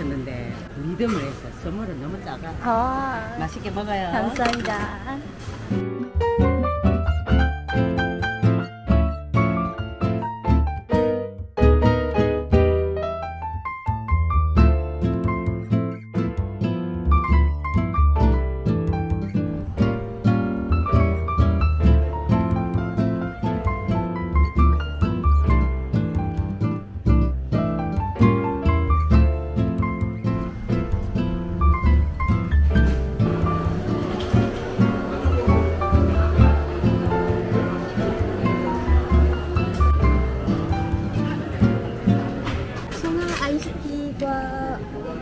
시켰는데 믿음을 했어. 선물은 너무 작아. 맛있게 먹어요. 감사합니다.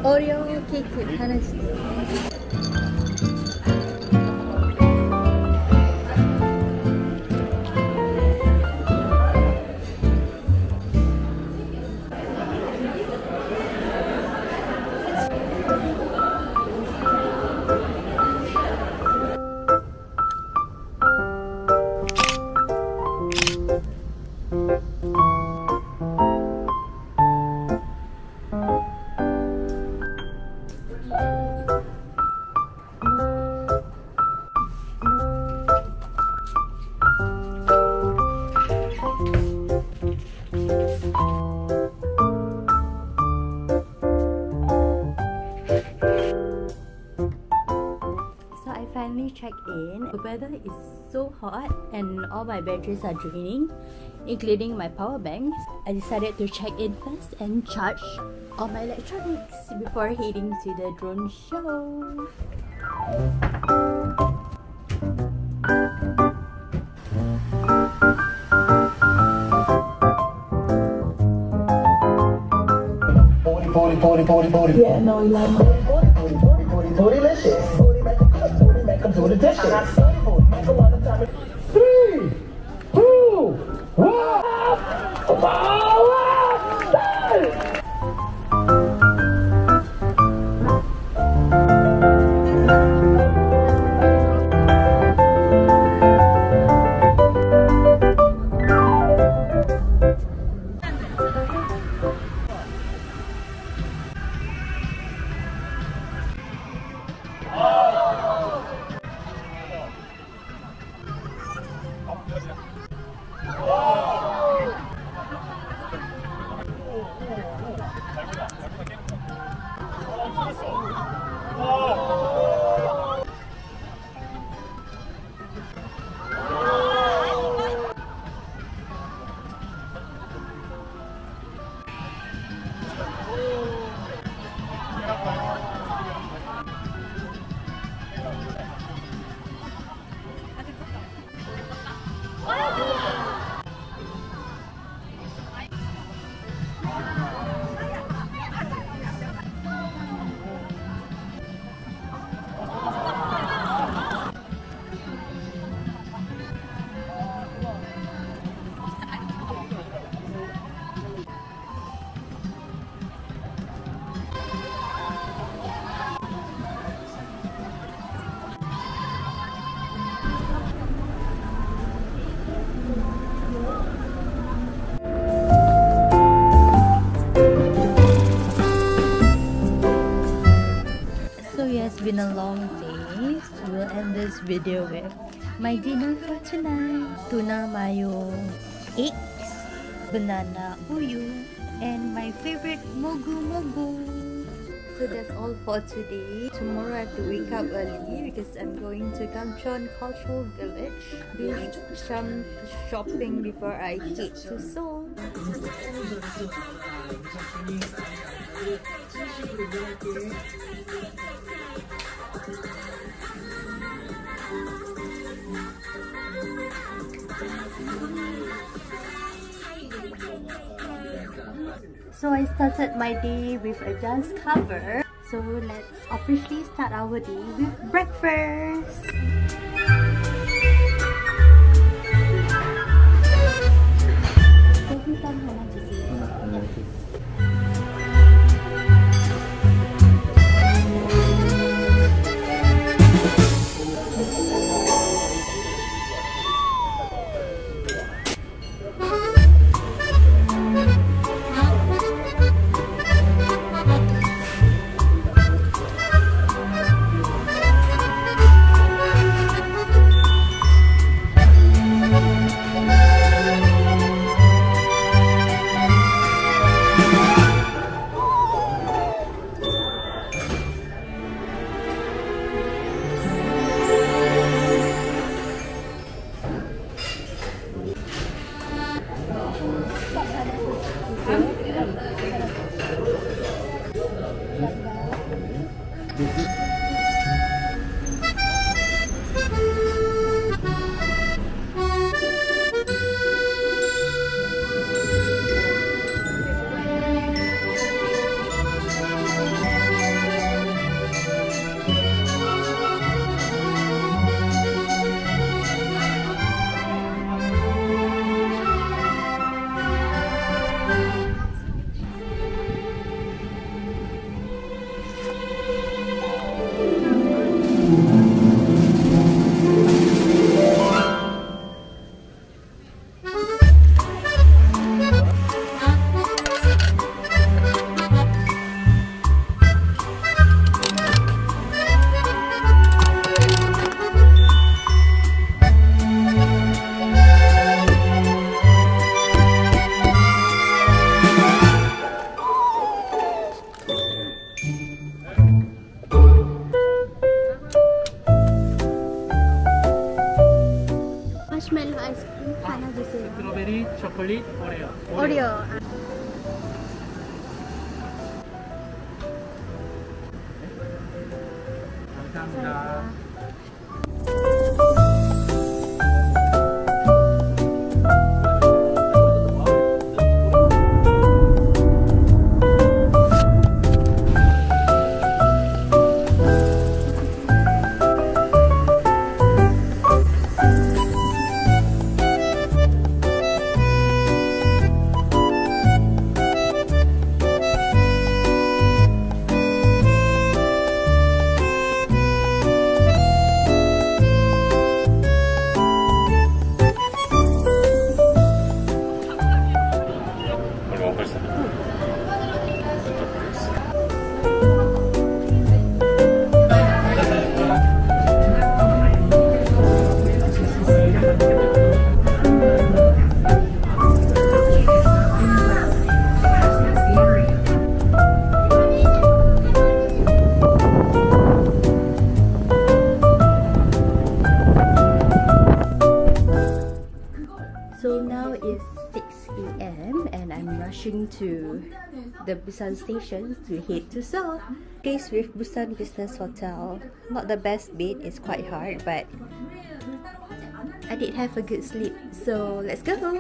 오리오 케이크 하나 주세요. Check-in. The weather is so hot and all my batteries are draining, including my power banks. I decided to check in first and charge all my electronics before heading to the drone show. Yeah, no, you like delicious. With a dish. 3, 2, 1. Been a long day, so we'll end this video with my dinner for tonight. Tuna mayo, eggs, banana uyu, and my favorite mogu mogu. So that's all for today. Tomorrow I have to wake up early because I'm going to Gamcheon Cultural Village. Do some shopping before I head to Seoul. So I started my day with a dance cover. So let's officially start our day with breakfast. Strawberry, chocolate, Oreo. Oreo. To the Busan station to head to Seoul. Case with Busan Business Hotel, not the best bed, it's quite hard, but I did have a good sleep, so let's go!